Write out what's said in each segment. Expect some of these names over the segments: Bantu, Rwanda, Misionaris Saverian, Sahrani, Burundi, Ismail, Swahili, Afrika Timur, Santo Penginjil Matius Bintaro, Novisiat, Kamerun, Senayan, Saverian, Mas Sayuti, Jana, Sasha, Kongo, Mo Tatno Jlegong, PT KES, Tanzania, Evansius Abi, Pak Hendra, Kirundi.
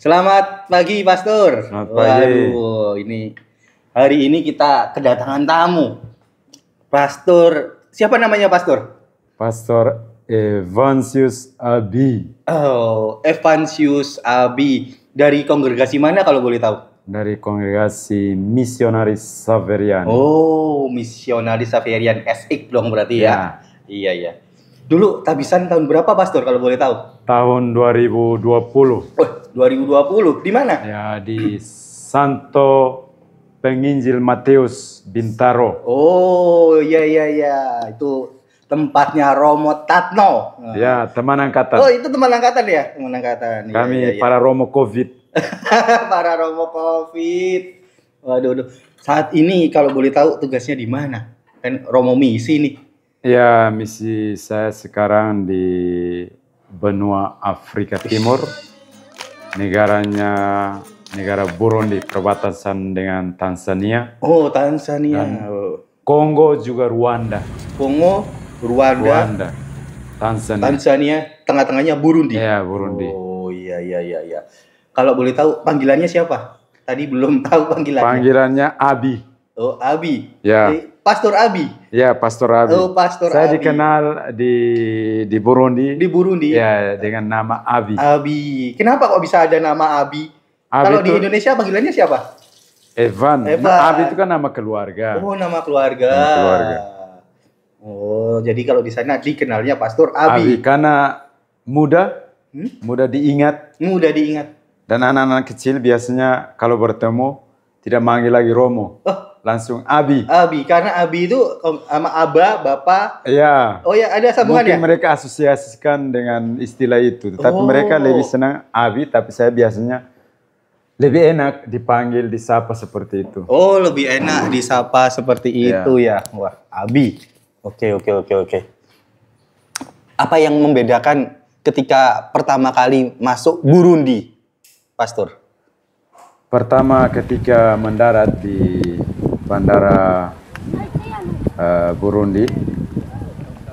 Selamat pagi, Pastor. Selamat pagi. Waduh, ini hari ini kita kedatangan tamu. Pastor, siapa namanya, Pastor? Pastor Evansius Abi. Oh, Evansius Abi. Dari kongregasi mana kalau boleh tahu? Dari kongregasi Misionaris Saverian. Oh, Misionaris Saverian, SX dong berarti ya. Iya. Dulu tabisan tahun berapa, Pastor, kalau boleh tahu? Tahun 2020. 2020 di mana? Ya, di Santo Penginjil Matius Bintaro. Oh, iya. Itu tempatnya Romo Tatno. Ya, teman angkatan. Oh, itu teman angkatan ya? Teman angkatan. Kami ya. Para Romo Covid. Para Romo Covid. Waduh. Saat ini kalau boleh tahu tugasnya di mana? Kan Romo misi nih. Ya, misi saya sekarang di benua Afrika Timur. Negara Burundi, perbatasan dengan Tanzania. Oh, Tanzania. Dan Kongo juga Rwanda. Kongo, Rwanda. Tanzania, tengah-tengahnya Burundi. Iya, Burundi. Oh, iya. Kalau boleh tahu panggilannya siapa? Tadi belum tahu panggilannya. Panggilannya Abi. Oh, Abi. Ya. Pastor Abi. Ya, Pastor Abi. Oh, Pastor Abi. Saya dikenal di Burundi. Di Burundi. Ya, dengan nama Abi. Abi. Kenapa kok bisa ada nama Abi? Kalau di Indonesia panggilannya siapa? Evan. Nah, Abi itu kan nama keluarga. Oh, nama keluarga. Nama keluarga. Oh, jadi kalau di sana dikenalnya Pastor Abi. Abi karena muda, mudah diingat. Dan anak-anak kecil biasanya kalau bertemu tidak manggil lagi Romo. Oh. Langsung Abi. Abi, karena Abi itu sama Aba, Bapak. Iya. Oh ya, ada sambungannya. Mungkin mereka asosiasikan dengan istilah itu. Tapi mereka lebih senang Abi, tapi saya biasanya lebih enak dipanggil, disapa seperti itu. Oh, lebih enak disapa seperti itu ya. Wah, Abi. Oke. Apa yang membedakan ketika pertama kali masuk Burundi, Pastor? Pertama ketika mendarat di bandara Burundi,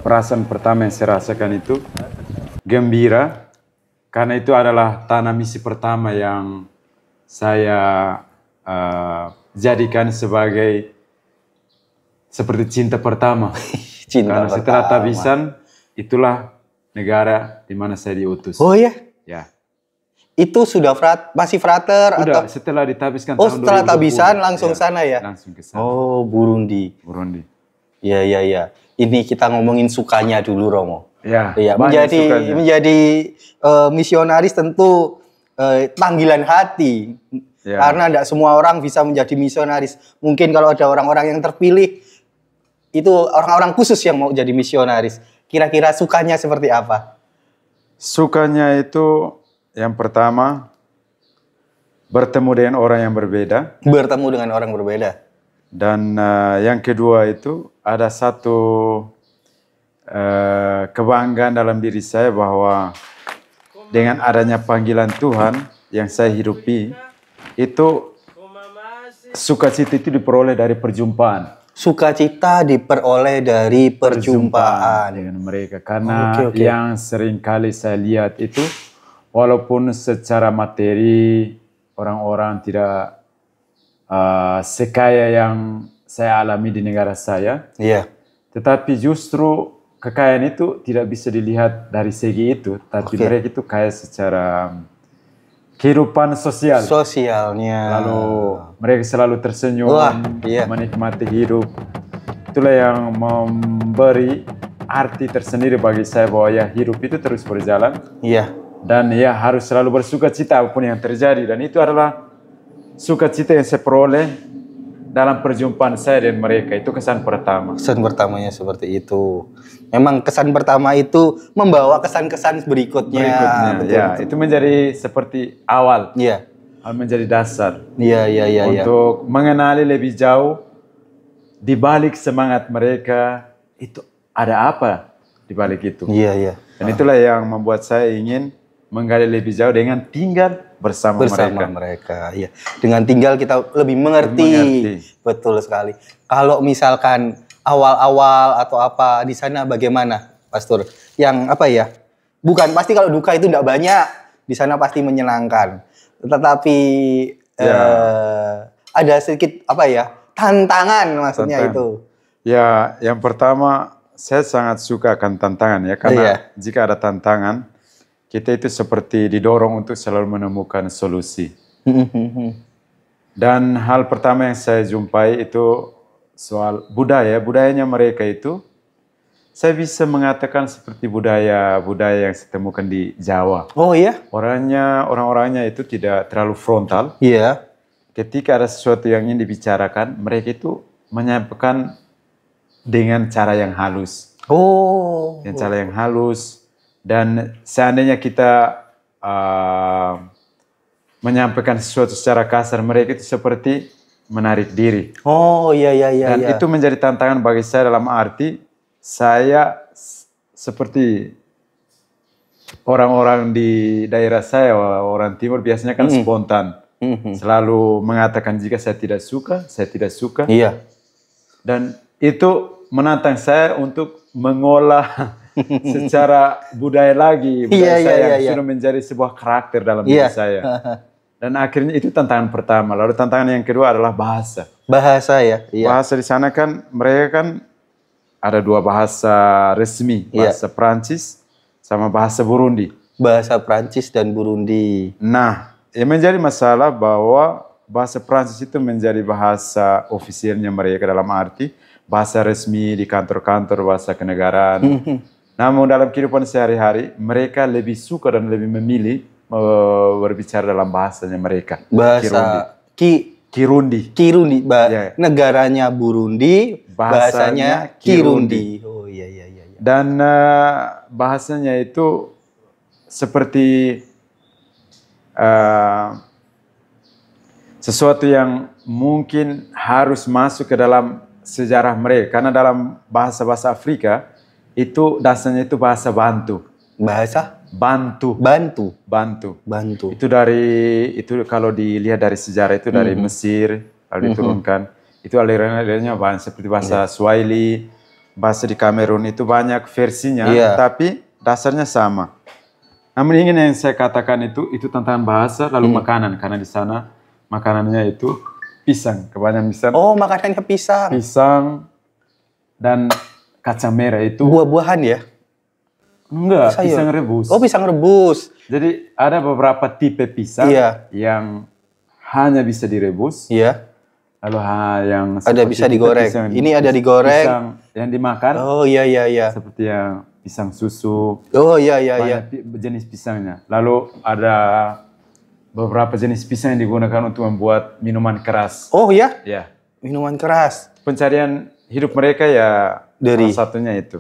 perasaan pertama yang saya rasakan itu gembira, karena itu adalah tanah misi pertama yang saya jadikan sebagai seperti cinta pertama. Karena setelah tabisan, itulah negara di mana saya diutus. Oh ya? Ya. Itu sudah masih frater atau setelah ditabiskan? Oh, setelah tabisan langsung sana ya? Langsung ke sana. Oh, Burundi. Iya. Ini kita ngomongin sukanya dulu, Romo. Iya. Menjadi misionaris tentu panggilan hati. Ya. Karena tidak semua orang bisa menjadi misionaris. Mungkin kalau ada orang-orang yang terpilih, itu orang-orang khusus yang mau jadi misionaris. Kira-kira sukanya seperti apa? Sukanya itu yang pertama, bertemu dengan orang yang berbeda. Bertemu dengan orang berbeda. Dan yang kedua itu, ada satu kebanggaan dalam diri saya bahwa dengan adanya panggilan Tuhan yang saya hidupi, itu sukacita itu diperoleh dari perjumpaan. Sukacita diperoleh dari perjumpaan dengan mereka. Karena yang seringkali saya lihat itu, walaupun secara materi orang-orang tidak sekaya yang saya alami di negara saya, tetapi justru kekayaan itu tidak bisa dilihat dari segi itu, tapi mereka itu kaya secara kehidupan sosialnya. Lalu mereka selalu tersenyum, menikmati hidup. Itulah yang memberi arti tersendiri bagi saya bahwa ya hidup itu terus berjalan. Iya. Dan ya harus selalu bersukacita apapun yang terjadi. Dan itu adalah sukacita yang saya peroleh dalam perjumpaan saya dan mereka. Itu kesan pertama. Kesan pertamanya seperti itu. Memang kesan pertama itu membawa kesan-kesan berikutnya. Betul, ya, betul. Itu menjadi seperti awal. Iya. Menjadi dasar. Iya. Untuk mengenali lebih jauh di balik semangat mereka itu ada apa di balik itu. Iya. Dan itulah yang membuat saya ingin menggali lebih jauh dengan tinggal bersama mereka. Iya. Dengan tinggal kita lebih mengerti. Betul sekali. Kalau misalkan awal-awal atau apa di sana bagaimana, Pastor? Yang apa ya? Pasti kalau duka itu tidak banyak, di sana pasti menyenangkan. tetapi ada sedikit apa ya tantangan maksudnya itu. Ya, yang pertama saya sangat suka akan tantangan ya, karena jika ada tantangan kita itu seperti didorong untuk selalu menemukan solusi. Dan hal pertama yang saya jumpai itu soal budaya, budayanya mereka itu saya bisa mengatakan seperti budaya yang saya temukan di Jawa. Oh iya. Orang-orangnya itu tidak terlalu frontal. Iya. Ketika ada sesuatu yang ingin dibicarakan, mereka itu menyampaikan dengan cara yang halus. Oh. Dengan cara yang halus. Dan seandainya kita menyampaikan sesuatu secara kasar, mereka itu seperti menarik diri. Oh iya iya iya. Dan itu menjadi tantangan bagi saya dalam arti saya seperti orang-orang di daerah saya, orang timur biasanya kan spontan, selalu mengatakan jika saya tidak suka. Iya. Dan itu menantang saya untuk mengolah secara budaya lagi budaya saya yang sudah menjadi sebuah karakter dalam diri saya. Dan akhirnya itu tantangan pertama. Lalu tantangan yang kedua adalah bahasa. Bahasa ya. Iya. Bahasa di sana kan mereka kan ada dua bahasa resmi, bahasa Prancis sama bahasa Burundi. Bahasa Prancis dan Burundi. Nah, yang menjadi masalah bahwa bahasa Prancis itu menjadi bahasa ofisialnya mereka dalam arti bahasa resmi di kantor-kantor, bahasa kenegaraan. Namun dalam kehidupan sehari-hari, mereka lebih suka dan lebih memilih berbicara dalam bahasanya mereka. Bahasa Kirundi. Negaranya Burundi, bahasanya Kirundi. Oh iya. Dan bahasanya itu seperti sesuatu yang mungkin harus masuk ke dalam sejarah mereka, karena dalam bahasa-bahasa Afrika itu dasarnya itu bahasa Bantu. Bahasa? Bantu. Itu dari kalau dilihat dari sejarah itu dari Mesir lalu diturunkan. Itu aliran-alirannya banyak seperti bahasa Swahili, bahasa di Kamerun itu banyak versinya, tapi dasarnya sama. Namun ingin yang saya katakan itu tantangan bahasa lalu makanan, karena di sana makanannya itu pisang, kebanyakan pisang. Oh, makanannya pisang. Pisang dan kacang merah itu buah-buahan ya. Enggak, pisang rebus. Oh, pisang rebus. Jadi ada beberapa tipe pisang yang hanya bisa direbus. Iya. Lalu yang ada bisa digoreng. Ini ada digoreng. Pisang yang dimakan. Oh iya. Seperti yang pisang susu. Oh iya. Jenis pisangnya. Lalu ada beberapa jenis pisang yang digunakan untuk membuat minuman keras. Oh iya? Iya. Minuman keras. Pencarian hidup mereka ya dari salah satunya itu.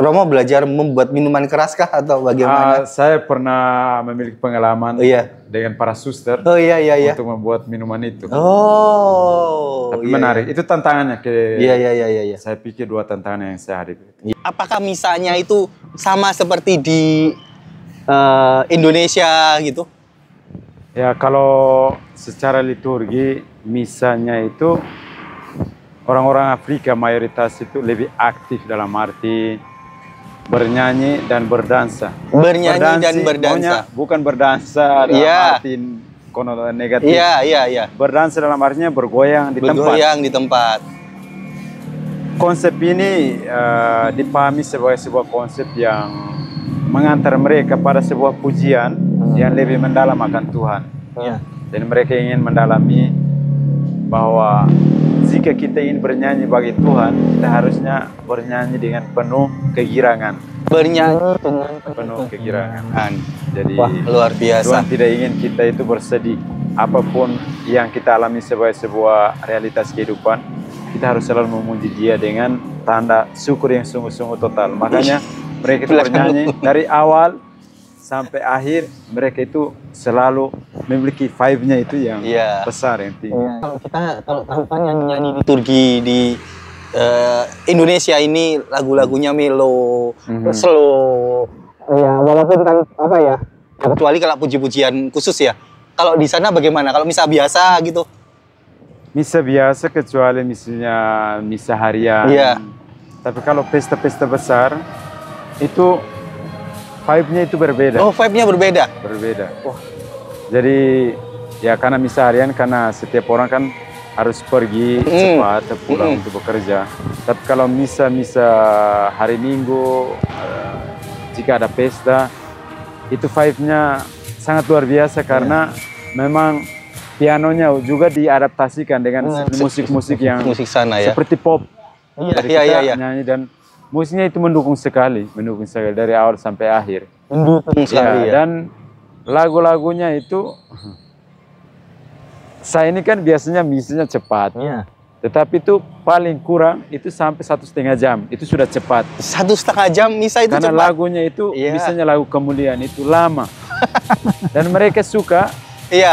Romo belajar membuat minuman keras kah atau bagaimana? Saya pernah memiliki pengalaman dengan para suster untuk membuat minuman itu. Oh. Tapi menarik. Itu tantangannya. Saya pikir dua tantangan yang saya hadapi. Apakah misalnya itu sama seperti di Indonesia gitu? Ya, kalau secara liturgi misalnya itu orang-orang Afrika mayoritas itu lebih aktif dalam arti bernyanyi dan berdansa. Bernyanyi dan berdansa. Bukan berdansa dalam arti konotan negatif. Iya. Berdansa dalam artinya bergoyang di tempat. Konsep ini dipahami sebagai sebuah konsep yang mengantar mereka pada sebuah pujian yang lebih mendalam akan Tuhan. Dan mereka ingin mendalami bahwa jika kita ingin bernyanyi bagi Tuhan, kita harusnya bernyanyi dengan penuh kegirangan. Bernyanyi dengan penuh kegirangan. Jadi luar biasa. Tuhan tidak ingin kita itu bersedih. Apapun yang kita alami sebagai sebuah realitas kehidupan, kita harus selalu memuji Dia dengan tanda syukur yang sungguh-sungguh total. Makanya mereka itu bernyanyi dari awal sampai akhir, mereka itu selalu memiliki vibe-nya itu yang besar, yang tinggi. Kalau tantangan yang nyanyi liturgi di Indonesia ini lagu-lagunya melo, slow. Ya, walaupun apa ya? Kecuali kalau puji-pujian khusus ya. Kalau di sana bagaimana? Kalau misa biasa gitu? Misa biasa kecuali misalnya misa harian. Iya. Tapi kalau pesta-pesta besar itu vibe-nya itu berbeda. Oh, vibe-nya berbeda? Berbeda. Wah. Jadi ya karena misa harian, karena setiap orang kan harus pergi cepat pulang untuk bekerja. Tapi kalau misa-misa hari Minggu, jika ada pesta, itu vibe-nya sangat luar biasa karena memang pianonya juga diadaptasikan dengan musik-musik yang musik sana, ya? Seperti pop. Iya. Nyanyi dan musiknya itu mendukung sekali dari awal sampai akhir. Mendukung sekali ya. Dan lagu-lagunya itu, saya ini kan biasanya misinya cepat. Iya. Tetapi itu paling kurang itu sampai 1,5 jam. Itu sudah cepat. 1,5 jam misa itu karena cepat. Karena lagunya itu, misalnya lagu kemuliaan itu lama. Dan mereka suka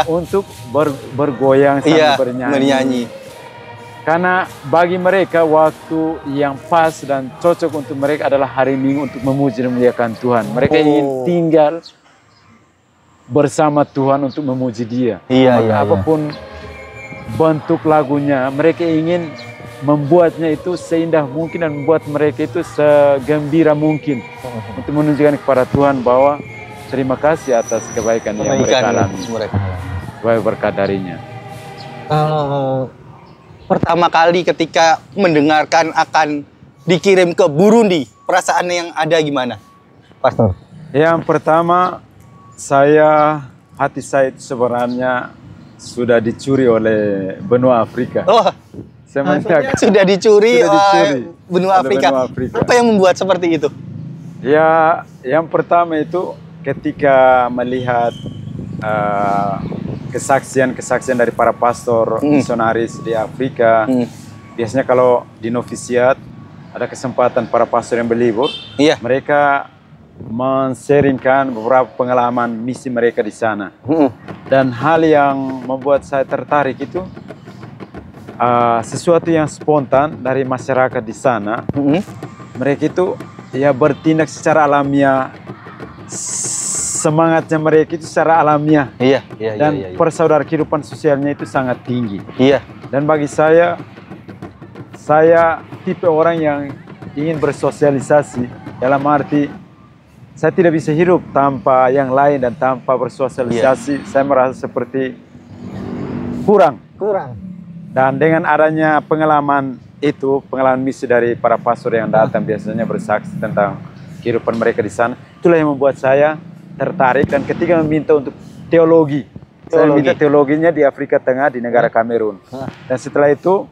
untuk bergoyang sambil bernyanyi. Karena bagi mereka waktu yang pas dan cocok untuk mereka adalah hari Minggu untuk memuji dan memuliakan Tuhan. Mereka ingin tinggal bersama Tuhan untuk memuji Dia. Apapun bentuk lagunya, mereka ingin membuatnya itu seindah mungkin dan membuat mereka itu segembira mungkin untuk menunjukkan kepada Tuhan bahwa terima kasih atas kebaikan yang mereka alami. Sebagai berkat darinya. Pertama kali ketika mendengarkan akan dikirim ke Burundi, perasaan yang ada gimana, Pastor? Yang pertama, hati saya itu sebenarnya sudah dicuri oleh benua Afrika. Oh, sudah dicuri oleh benua Afrika. Apa yang membuat seperti itu? Ya, yang pertama itu ketika melihat kesaksian-kesaksian dari para pastor misionaris di Afrika. Biasanya kalau di Novisiat ada kesempatan para pastor yang berlibur, mereka menseringkan beberapa pengalaman misi mereka di sana. Dan hal yang membuat saya tertarik itu sesuatu yang spontan dari masyarakat di sana. Mereka itu ya bertindak secara alamiah. Semangatnya mereka itu secara alamiah, dan persaudara kehidupan sosialnya itu sangat tinggi. Dan bagi saya tipe orang yang ingin bersosialisasi, dalam arti saya tidak bisa hidup tanpa yang lain dan tanpa bersosialisasi. Saya merasa seperti kurang. Dan dengan adanya pengalaman itu, pengalaman misi dari para pastor yang datang biasanya bersaksi tentang kehidupan mereka di sana, itulah yang membuat saya tertarik. Dan ketika meminta untuk teologi, saya minta teologinya di Afrika Tengah, di negara Kamerun. Dan setelah itu,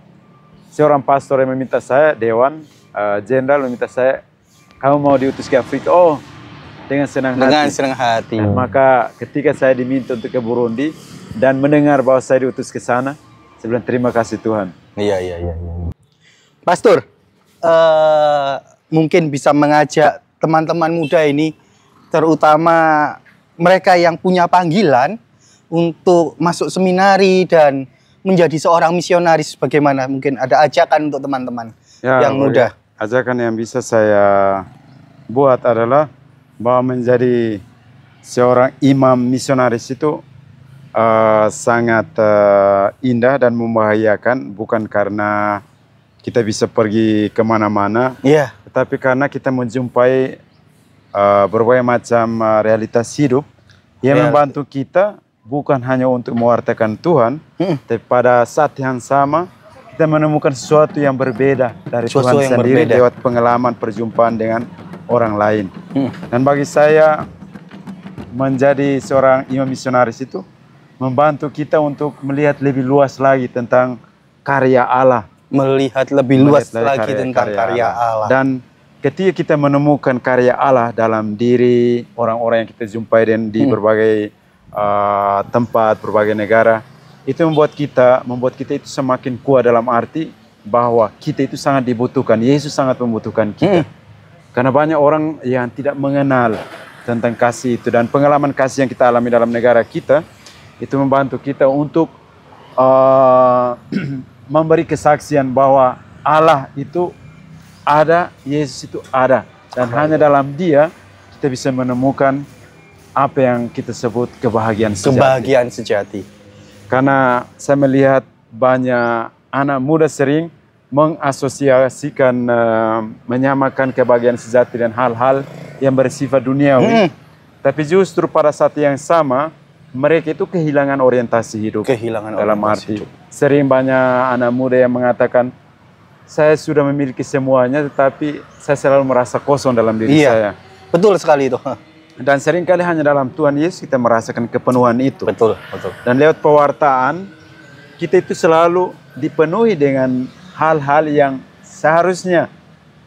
seorang pastor yang meminta saya, Dewan Jenderal meminta saya, kamu mau diutus ke Afrika? Oh, dengan senang hati. Nah, maka ketika saya diminta untuk ke Burundi dan mendengar bahwa saya diutus ke sana, saya bilang terima kasih Tuhan. Iya. Pastor, mungkin bisa mengajak teman-teman muda ini, terutama mereka yang punya panggilan untuk masuk seminari dan menjadi seorang misionaris, bagaimana? Mungkin ada ajakan untuk teman-teman yang muda. Ajakan yang bisa saya buat adalah bahwa menjadi seorang imam misionaris itu sangat indah dan membahayakan, bukan karena kita bisa pergi kemana-mana, tetapi karena kita menjumpai berbagai macam realitas hidup yang membantu kita bukan hanya untuk mewartakan Tuhan, tapi pada saat yang sama kita menemukan sesuatu yang berbeda dari Tuhan sendiri lewat pengalaman perjumpaan dengan orang lain. Dan bagi saya menjadi seorang imam misionaris itu membantu kita untuk melihat lebih luas lagi tentang karya Allah, melihat lebih luas lagi tentang karya Allah. Dan ketika kita menemukan karya Allah dalam diri orang-orang yang kita jumpai dan di berbagai tempat, berbagai negara, itu membuat kita itu semakin kuat, dalam arti bahwa kita itu sangat dibutuhkan. Yesus sangat membutuhkan kita. Karena banyak orang yang tidak mengenal tentang kasih itu, dan pengalaman kasih yang kita alami dalam negara kita itu membantu kita untuk memberi kesaksian bahwa Allah itu ada, Yesus itu ada, dan hanya dalam Dia kita bisa menemukan apa yang kita sebut kebahagiaan sejati. Karena saya melihat banyak anak muda sering mengasosiasikan, menyamakan kebahagiaan sejati dan hal-hal yang bersifat duniawi. Tapi justru pada saat yang sama mereka itu kehilangan orientasi hidup. Kehilangan dalam orientasi arti hidup. Sering banyak anak muda yang mengatakan, saya sudah memiliki semuanya, tetapi saya selalu merasa kosong dalam diri saya. Betul sekali itu. Dan seringkali hanya dalam Tuhan Yesus kita merasakan kepenuhan itu. Betul, betul. Dan lewat pewartaan, kita itu selalu dipenuhi dengan hal-hal yang seharusnya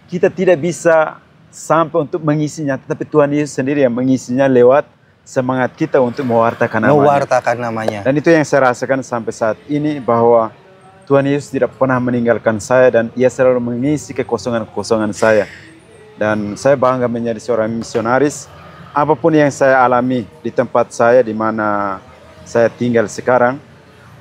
kita tidak bisa sampai untuk mengisinya. Tetapi Tuhan Yesus sendiri yang mengisinya lewat semangat kita untuk mewartakan namanya. Dan itu yang saya rasakan sampai saat ini, bahwa Tuhan Yesus tidak pernah meninggalkan saya dan Ia selalu mengisi kekosongan-kekosongan saya. Dan saya bangga menjadi seorang misionaris. Apapun yang saya alami di tempat saya, di mana saya tinggal sekarang,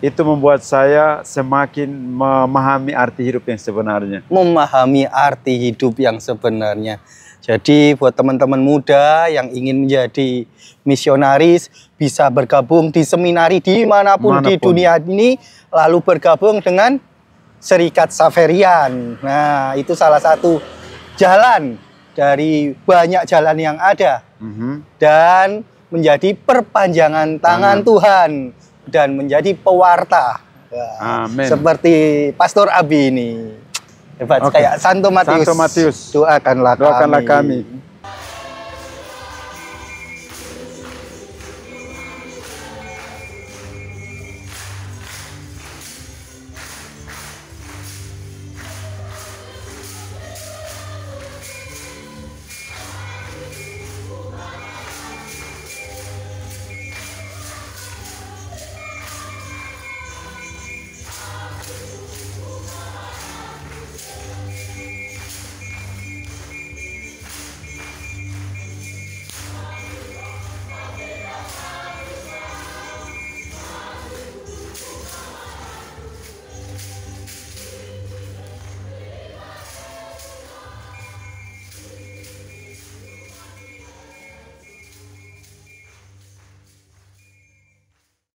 itu membuat saya semakin memahami arti hidup yang sebenarnya. Memahami arti hidup yang sebenarnya. Jadi buat teman-teman muda yang ingin menjadi misionaris, bisa bergabung di seminari dimanapun di dunia ini, lalu bergabung dengan Serikat Saverian. Nah, itu salah satu jalan dari banyak jalan yang ada. Dan menjadi perpanjangan tangan Tuhan dan menjadi pewarta. Amin. Seperti Pastor Abi ini. Hebat, kayak Santo Matius. Doakanlah kami.